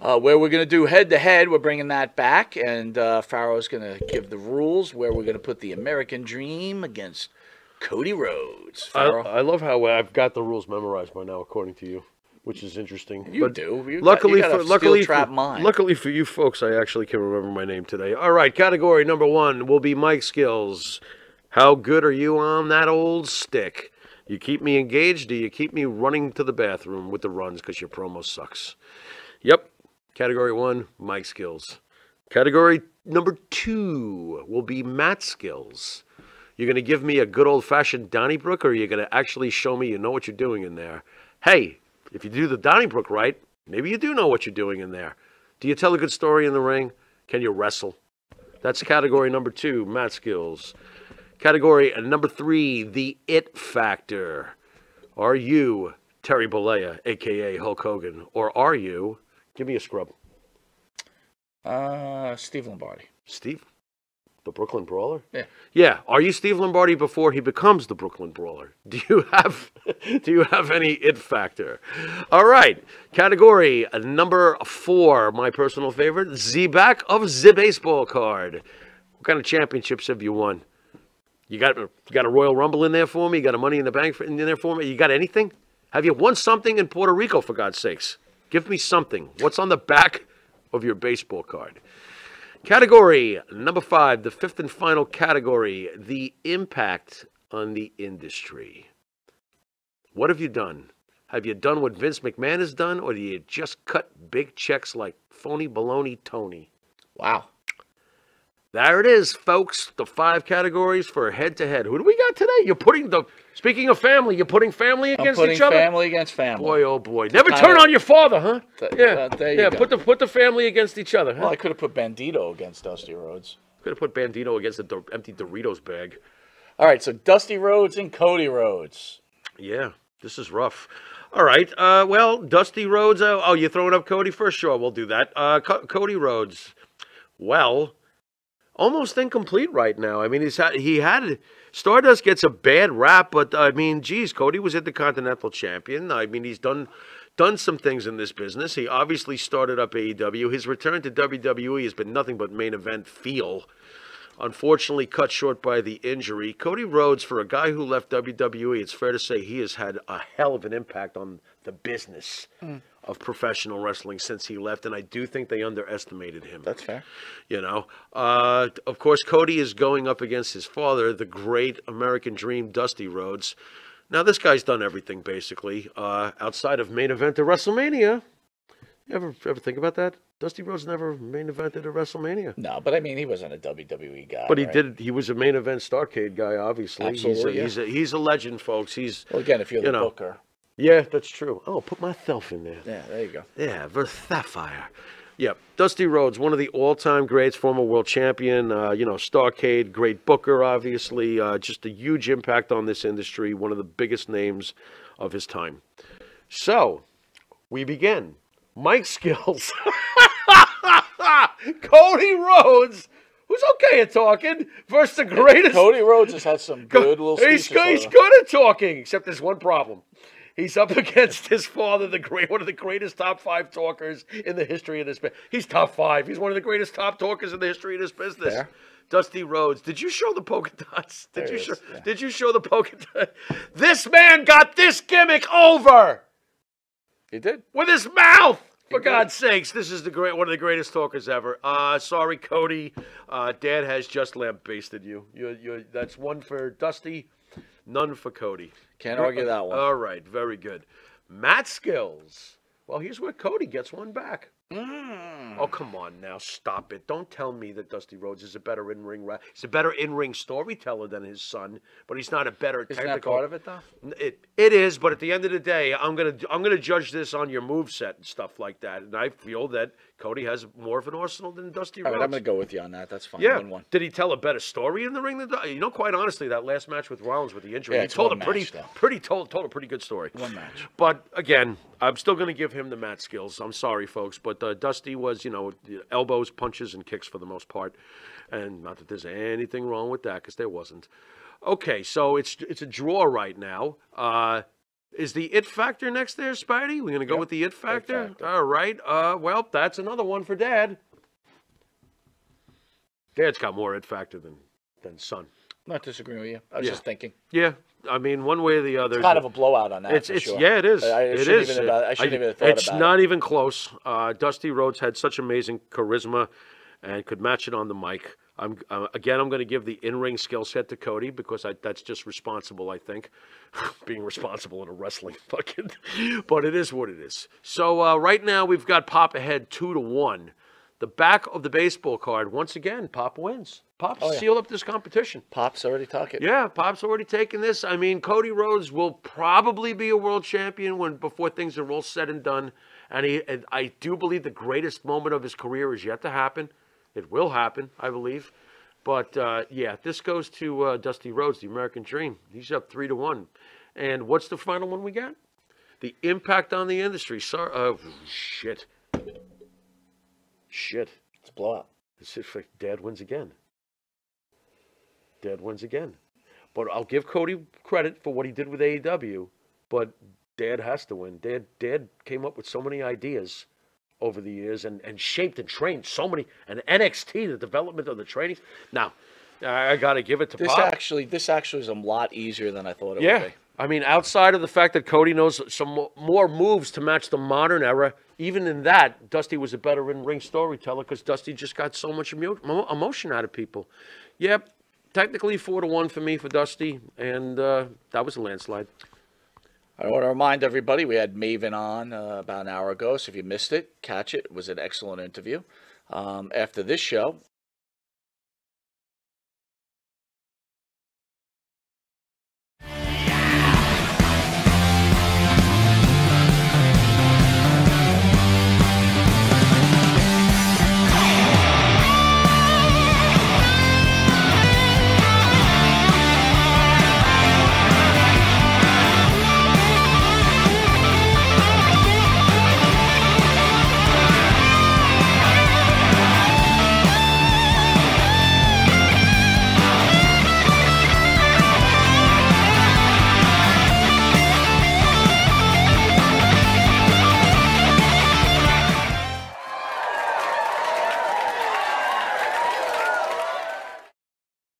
where we're going to do head-to-head. We're bringing that back, and Farrow's going to give the rules where we're going to put the American Dream against Cody Rhodes. I love how I've got the rules memorized by now, according to you, which is interesting. Luckily for you folks, I actually can remember my name today. All right, category number one will be mic skills. How good are you on that old stick? You keep me engaged, do you keep me running to the bathroom with the runs because your promo sucks? Yep. Category one, mic skills. Category number two will be mat skills. You're going to give me a good old-fashioned Donnybrook, or you're going to actually show me you know what you're doing in there? Hey, if you do the Donnybrook right, maybe you do know what you're doing in there. Do you tell a good story in the ring? Can you wrestle? That's category number two, mat skills. Category number three, the it factor. Are you Terry Bollea, a.k.a. Hulk Hogan, or are you... Give me a scrub. Steve Lombardi. Steve? The Brooklyn Brawler? Yeah. Yeah. Are you Steve Lombardi before he becomes the Brooklyn Brawler? Do you have any it factor? All right. Category number four, my personal favorite, the back of the baseball card. What kind of championships have you won? You got a Royal Rumble in there for me? You got a Money in the Bank in there for me? You got anything? Have you won something in Puerto Rico, for God's sakes? Give me something. What's on the back of your baseball card? Category number five, the fifth and final category, the impact on the industry. What have you done? Have you done what Vince McMahon has done, or do you just cut big checks like phony baloney Tony? Wow. There it is, folks. The five categories for head-to-head. Who do we got today? You're putting the... Speaking of family, you're putting family against each other? Family against family. Boy, oh boy. Never turn on your father, huh? There you go. Put the family against each other, huh? Well, I could have put Bandito against Dusty Rhodes. Could have put Bandito against an empty Doritos bag. All right, so Dusty Rhodes and Cody Rhodes. Yeah, this is rough. All right, well, Dusty Rhodes... oh, you're throwing up Cody first? Sure, we'll do that. Cody Rhodes. Well... Almost incomplete right now. I mean, he had Stardust gets a bad rap, but I mean, geez, Cody was Intercontinental Champion. I mean, he's done some things in this business. He obviously started up AEW. His return to WWE has been nothing but main event feel. Unfortunately, cut short by the injury. Cody Rhodes, for a guy who left WWE, it's fair to say he has had a hell of an impact on the business of professional wrestling since he left, and I do think they underestimated him. That's fair. You know, of course, Cody is going up against his father, the great American Dream, Dusty Rhodes. Now, this guy's done everything, basically, outside of main event at WrestleMania. You ever think about that? Dusty Rhodes never main evented at WrestleMania. No, but I mean, he wasn't a WWE guy. But he did. He was a main event Starrcade guy, obviously. Absolutely. He's a legend, folks. Well, again, if you're the booker. Yeah, that's true. Oh, put myself in there. Yeah, there you go. Yeah, Sapphire. Yep, Dusty Rhodes, one of the all-time greats, former world champion, you know, Starrcade, great booker, obviously, just a huge impact on this industry, one of the biggest names of his time. So, we begin. Mic skills. Cody Rhodes, who's okay at talking, versus the greatest. Cody Rhodes has had some good little speeches. He's good at talking, except there's one problem. He's up against his father, one of the greatest top five talkers in the history of this business. He's top five. He's one of the greatest top talkers in the history of this business. Fair. Dusty Rhodes. Did you show the polka dots? Did you show the polka dots? This man got this gimmick over. He did. With his mouth. For God's sakes, this is one of the greatest talkers ever. Sorry, Cody. Dad has just lambasted you. That's one for Dusty. None for Cody. Can't argue that one. All right, very good. Mat skills. Well, here's where Cody gets one back. Oh, come on now. Stop it. Don't tell me that Dusty Rhodes is a better in-ring storyteller than his son, but he's not a better technical. Isn't that part of it, though? It is, but at the end of the day, I'm gonna judge this on your moveset and stuff like that, and I feel that Cody has more of an arsenal than Dusty Rhodes. All right, I'm going to go with you on that. That's fine. Yeah. One. Did he tell a better story in the ring than Dusty? You know, quite honestly, that last match with Rollins with the injury, yeah, he told a pretty good story. One match. But, again, I'm still going to give him the mat skills. I'm sorry, folks, but Dusty was, you know, elbows, punches, and kicks for the most part. And not that there's anything wrong with that, because there wasn't. Okay, so it's a draw right now. Is the it factor next there, Spidey? We're going to go with the it factor? All right. Well, that's another one for Dad. Dad's got more it factor than son. I'm not disagreeing with you. I was just thinking. Yeah. I mean, one way or the other. It's kind of a blowout on that. It's, for sure. Yeah, it is. I shouldn't even have thought about it. It's not even close. Dusty Rhodes had such amazing charisma and could match it on the mic. I'm going to give the in-ring skill set to Cody because that's just responsible, I think, being responsible in a wrestling fucking. But it is what it is. So right now we've got Pop ahead 2-1. The back of the baseball card, once again, Pop wins. Pop's sealed up this competition. Pop's already talking. Yeah, Pop's already taken this. I mean, Cody Rhodes will probably be a world champion before things are all said and done. And I do believe the greatest moment of his career is yet to happen. It will happen, I believe. But, yeah, this goes to Dusty Rhodes, the American Dream. He's up 3-1. And what's the final one we got? The impact on the industry. Sorry, shit. It's a blowout. It's like Dad wins again. Dad wins again. But I'll give Cody credit for what he did with AEW. But Dad has to win. Dad came up with so many ideas over the years and shaped and trained so many. And NXT, the development of the training. Now, I got to give it to Pop. This actually is a lot easier than I thought it would be. I mean, outside of the fact that Cody knows some more moves to match the modern era, even in that, Dusty was a better in-ring storyteller because Dusty just got so much emotion out of people. Yep, technically 4-1 for me for Dusty, and that was a landslide. I want to remind everybody we had Maven on about an hour ago, so if you missed it, catch it. It was an excellent interview. After this show,